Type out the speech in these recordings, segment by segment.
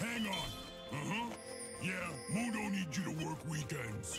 Hang on. Yeah, Moon don't need you to work weekends.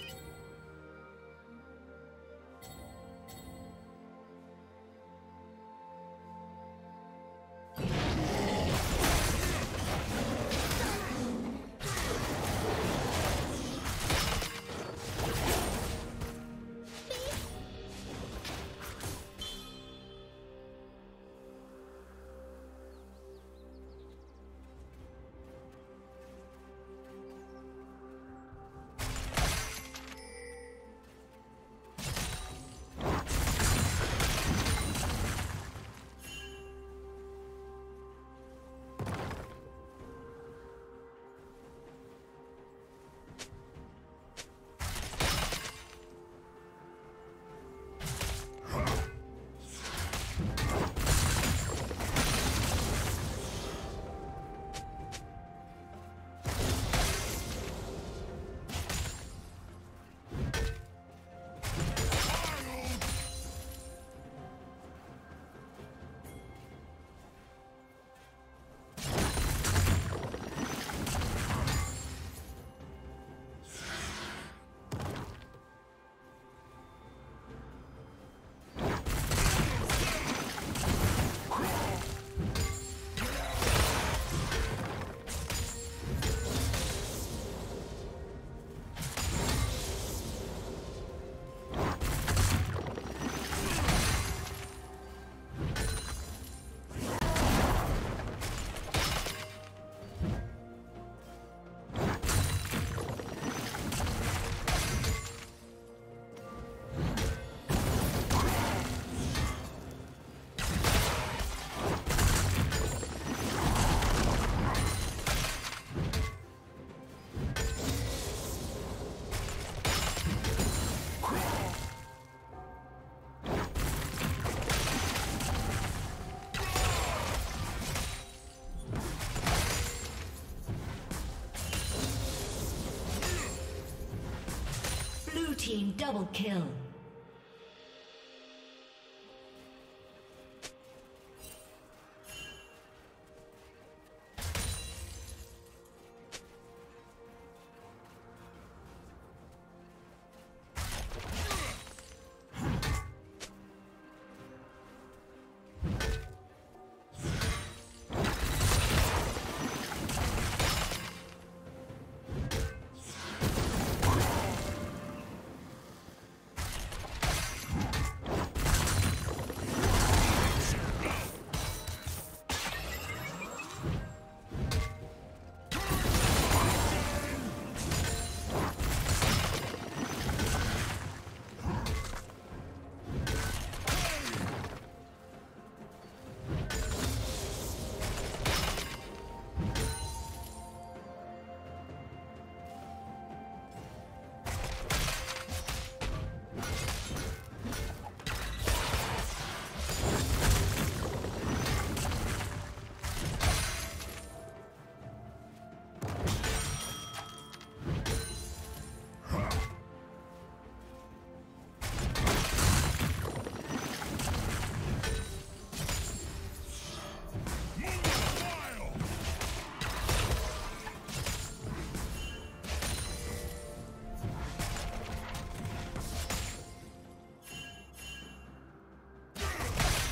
Double kill.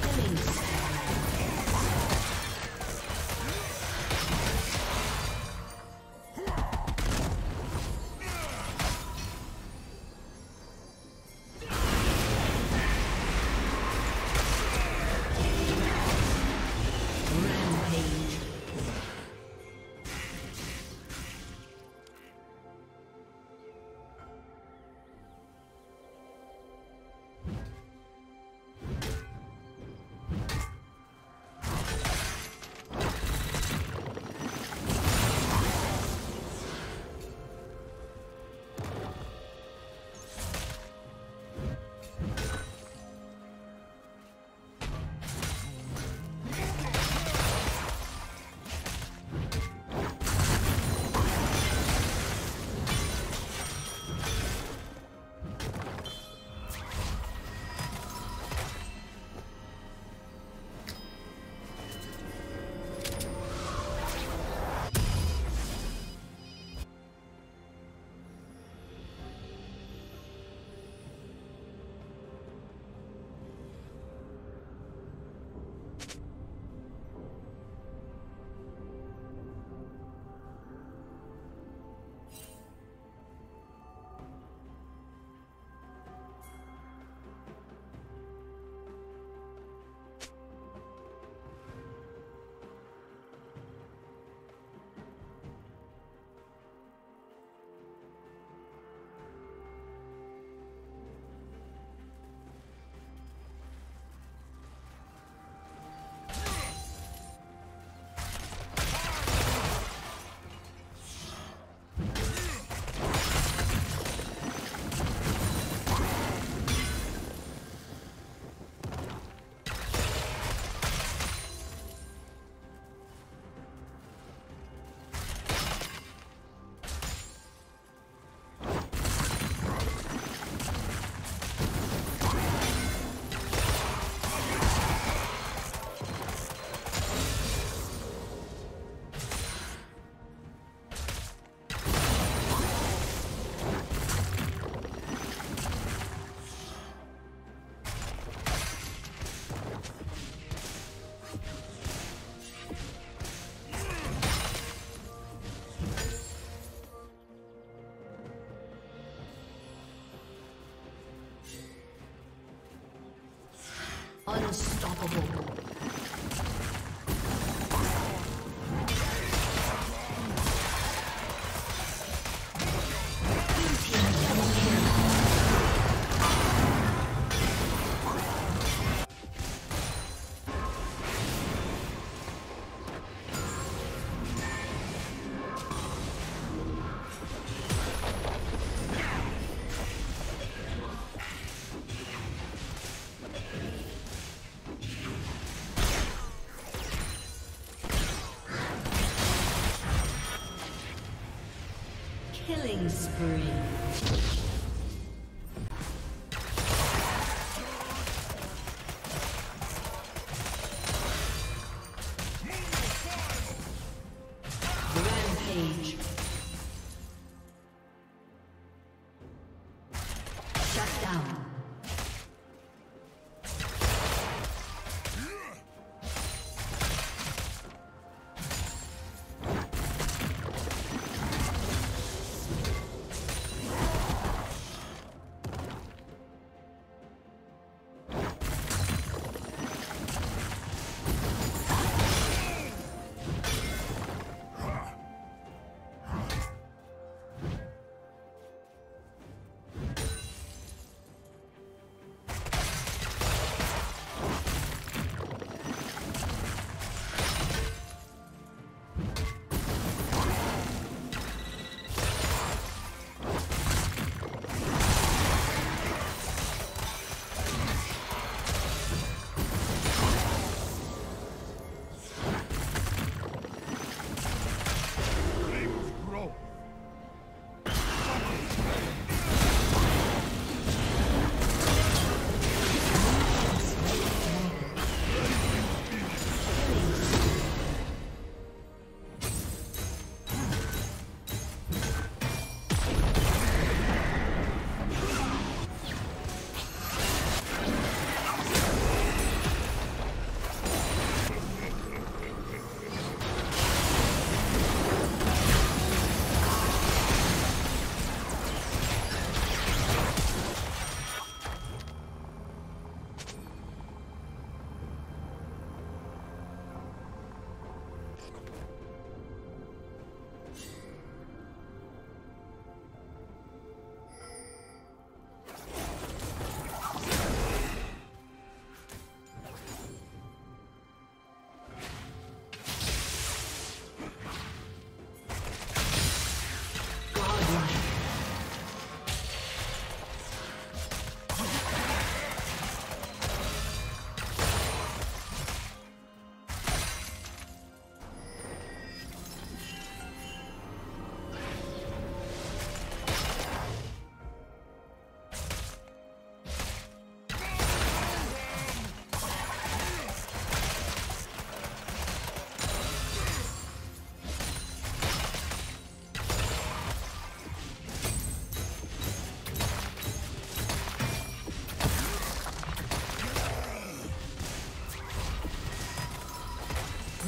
Killing spree. Killing spree.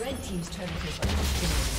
Red team's turret has been destroyed.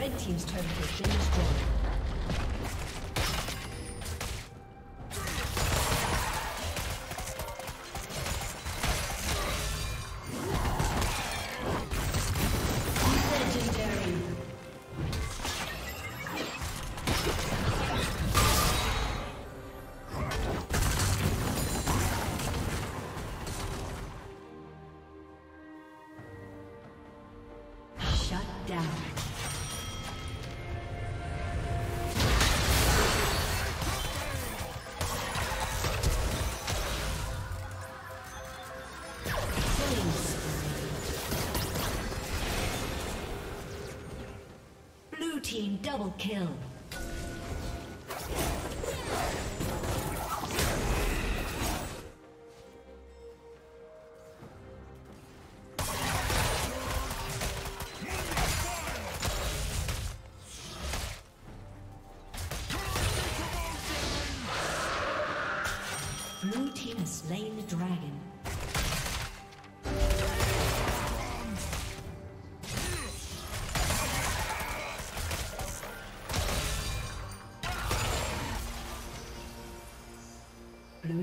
Red Team's turret has been destroyed. Double kill. Blue team has slain the dragon. Blue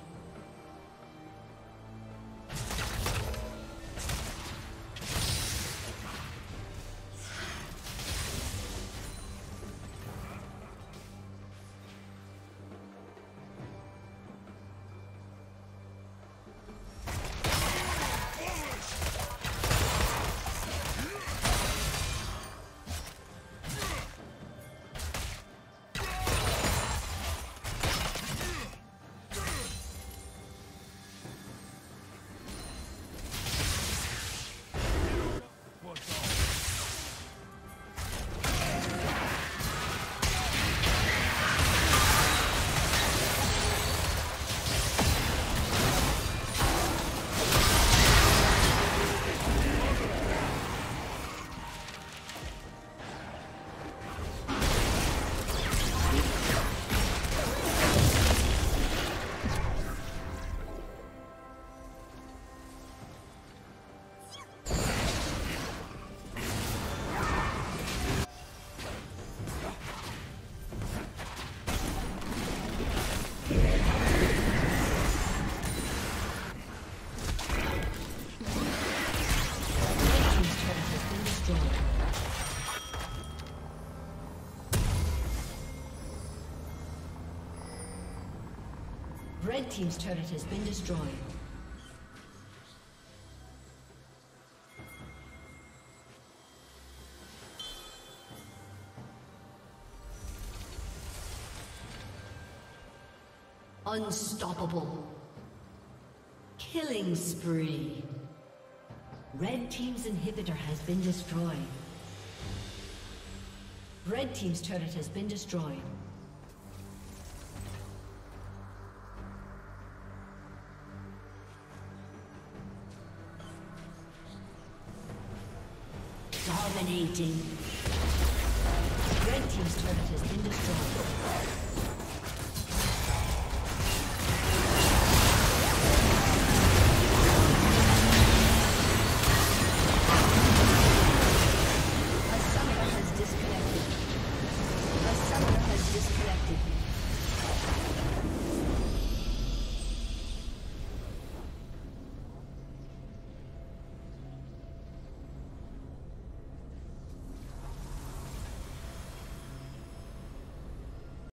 Red Team's turret has been destroyed. Unstoppable. Killing spree. Red Team's inhibitor has been destroyed. Red Team's turret has been destroyed. Dominating. Red Team's turret has been destroyed. A summoner has disconnected.